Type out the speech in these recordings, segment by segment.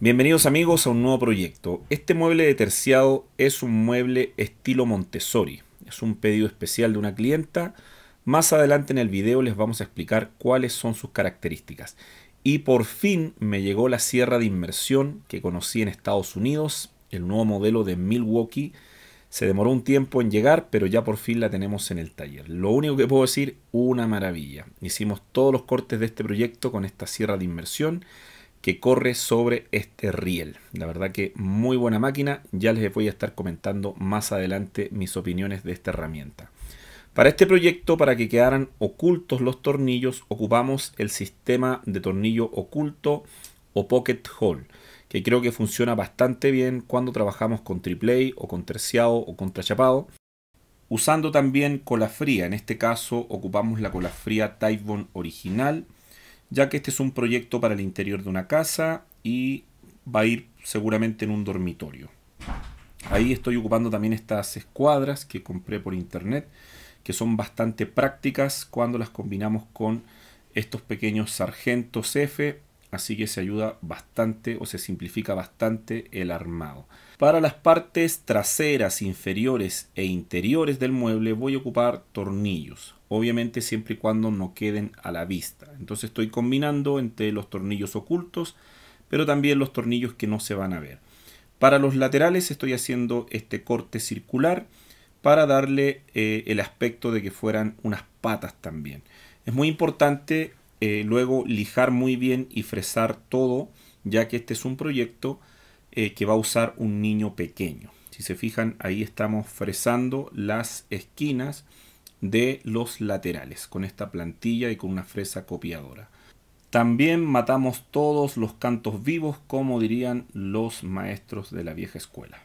Bienvenidos amigos a un nuevo proyecto. Este mueble de terciado es un mueble estilo Montessori. Es un pedido especial de una clienta. Más adelante en el video les vamos a explicar cuáles son sus características. Y por fin me llegó la sierra de inmersión que conocí en Estados Unidos, el nuevo modelo de Milwaukee. Se demoró un tiempo en llegar, pero ya por fin la tenemos en el taller. Lo único que puedo decir, una maravilla. Hicimos todos los cortes de este proyecto con esta sierra de inmersión que corre sobre este riel. La verdad que muy buena máquina. Ya les voy a estar comentando más adelante mis opiniones de esta herramienta. Para este proyecto, para que quedaran ocultos los tornillos, ocupamos el sistema de tornillo oculto o pocket hole, que creo que funciona bastante bien cuando trabajamos con triple A o con terciado o con trachapado, usando también cola fría. En este caso ocupamos la cola fría Titebond original, ya que este es un proyecto para el interior de una casa y va a ir seguramente en un dormitorio. Ahí estoy ocupando también estas escuadras que compré por internet, que son bastante prácticas cuando las combinamos con estos pequeños sargentos F. Así que se ayuda bastante o se simplifica bastante el armado. Para las partes traseras, inferiores e interiores del mueble voy a ocupar tornillos. Obviamente siempre y cuando no queden a la vista. Entonces estoy combinando entre los tornillos ocultos, pero también los tornillos que no se van a ver. Para los laterales estoy haciendo este corte circular para darle el aspecto de que fueran unas patas también. Es muy importante luego lijar muy bien y fresar todo, ya que este es un proyecto que va a usar un niño pequeño. Si se fijan, ahí estamos fresando las esquinas de los laterales con esta plantilla y con una fresa copiadora. También matamos todos los cantos vivos, como dirían los maestros de la vieja escuela.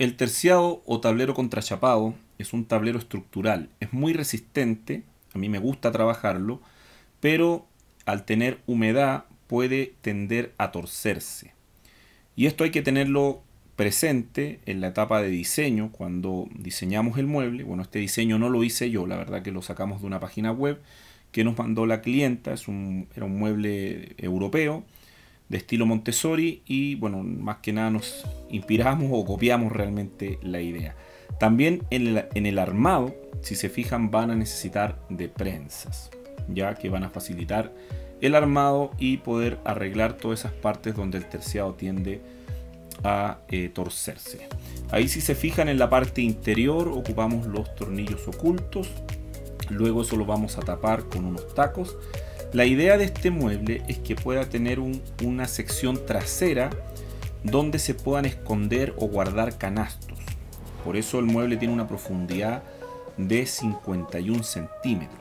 El terciado o tablero contrachapado es un tablero estructural, es muy resistente, a mí me gusta trabajarlo, pero al tener humedad puede tender a torcerse. Y esto hay que tenerlo presente en la etapa de diseño, cuando diseñamos el mueble. Bueno, este diseño no lo hice yo, la verdad que lo sacamos de una página web que nos mandó la clienta. Era un mueble europeo, de estilo Montessori, y bueno, más que nada nos inspiramos o copiamos realmente la idea. También en el armado, si se fijan, van a necesitar de prensas, ya que van a facilitar el armado y poder arreglar todas esas partes donde el terciado tiende a torcerse. Ahí, si se fijan, en la parte interior ocupamos los tornillos ocultos, luego eso lo vamos a tapar con unos tacos. La idea de este mueble es que pueda tener una sección trasera donde se puedan esconder o guardar canastos. Por eso el mueble tiene una profundidad de 51 centímetros.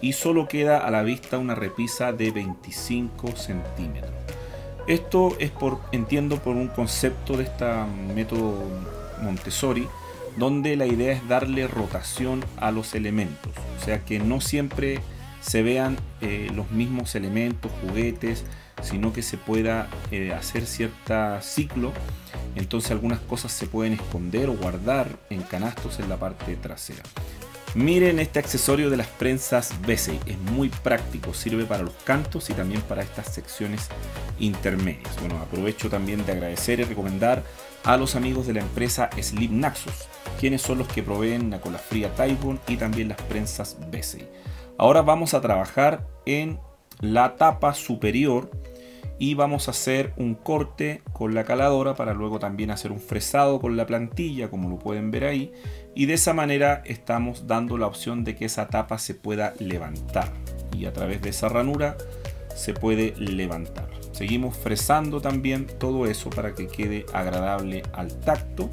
Y solo queda a la vista una repisa de 25 centímetros. Esto es entiendo por un concepto de este método Montessori, donde la idea es darle rotación a los elementos. O sea que no siempre se vean los mismos elementos, juguetes, sino que se pueda hacer cierto ciclo. Entonces algunas cosas se pueden esconder o guardar en canastos en la parte trasera. Miren este accesorio de las prensas Bessey, es muy práctico, sirve para los cantos y también para estas secciones intermedias. Bueno, aprovecho también de agradecer y recomendar a los amigos de la empresa SlipNaxos, quienes son los que proveen la cola fría Titebond y también las prensas Bessey. Ahora vamos a trabajar en la tapa superior y vamos a hacer un corte con la caladora para luego también hacer un fresado con la plantilla, como lo pueden ver ahí, y de esa manera estamos dando la opción de que esa tapa se pueda levantar y a través de esa ranura se puede levantar. Seguimos fresando también todo eso para que quede agradable al tacto.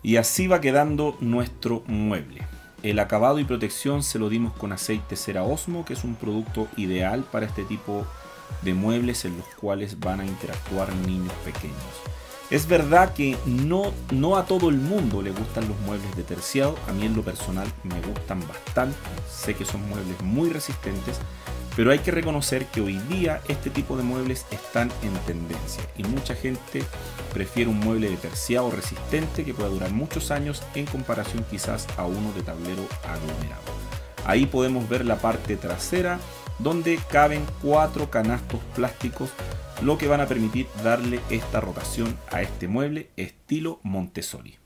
Y así va quedando nuestro mueble. El acabado y protección se lo dimos con aceite cera Osmo, que es un producto ideal para este tipo de muebles en los cuales van a interactuar niños pequeños. Es verdad que no a todo el mundo le gustan los muebles de terciado. A mí en lo personal me gustan bastante. Sé que son muebles muy resistentes, pero hay que reconocer que hoy día este tipo de muebles están en tendencia y mucha gente prefiere un mueble de terciado resistente que pueda durar muchos años en comparación quizás a uno de tablero aglomerado. Ahí podemos ver la parte trasera donde caben 4 canastos plásticos, lo que van a permitir darle esta rotación a este mueble estilo Montessori.